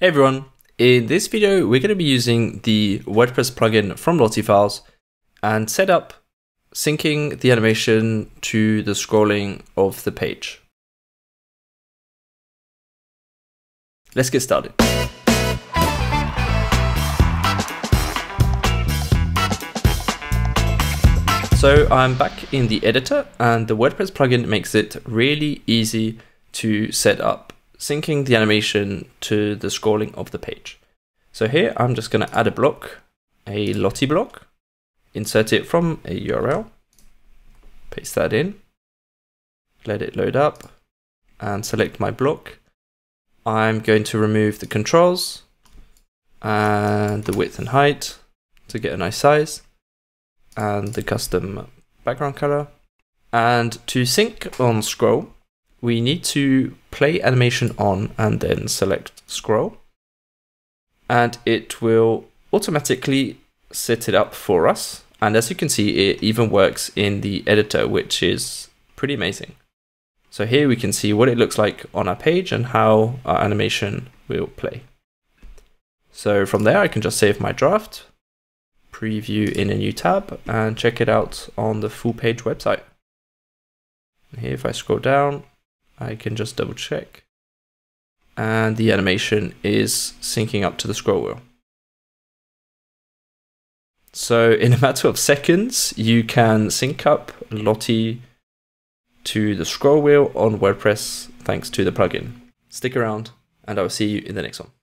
Hey everyone, in this video we're going to be using the WordPress plugin from LottieFiles and set up syncing the animation to the scrolling of the page. Let's get started. So I'm back in the editor and the WordPress plugin makes it really easy to set up syncing the animation to the scrolling of the page. So here I'm just going to add a block, a Lottie block, insert it from a URL, paste that in, let it load up and select my block. I'm going to remove the controls and the width and height to get a nice size and the custom background color. And to sync on scroll, we need to play animation on and then select scroll, and it will automatically set it up for us. And as you can see, it even works in the editor, which is pretty amazing. So here we can see what it looks like on our page and how our animation will play. So from there, I can just save my draft, preview in a new tab, and check it out on the full page website. Here, if I scroll down, I can just double check and the animation is syncing up to the scroll wheel. So in a matter of seconds, you can sync up Lottie to the scroll wheel on WordPress thanks to the plugin. Stick around and I will see you in the next one.